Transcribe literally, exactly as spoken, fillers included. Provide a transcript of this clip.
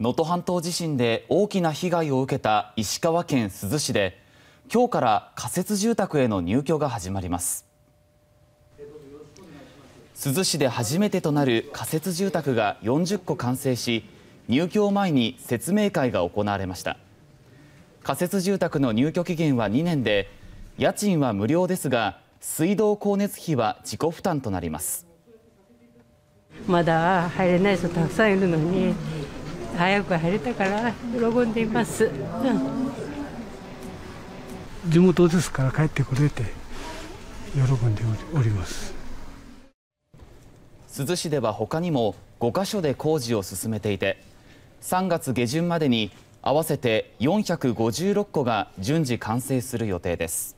能登半島地震で大きな被害を受けた石川県珠洲市で今日から仮設住宅への入居が始まります。珠洲市で初めてとなる仮設住宅がよんじゅっこ完成し、入居を前に説明会が行われました。仮設住宅の入居期限はにねんで、家賃は無料ですが、水道光熱費は自己負担となります。まだ入れない人たくさんいるのに、早く入れたから喜んでいます、うん、地元ですから帰ってこれて喜んでおります。珠洲市では他にもごかしょで工事を進めていて、さんがつ下旬までに合わせてよんひゃくごじゅうろっこが順次完成する予定です。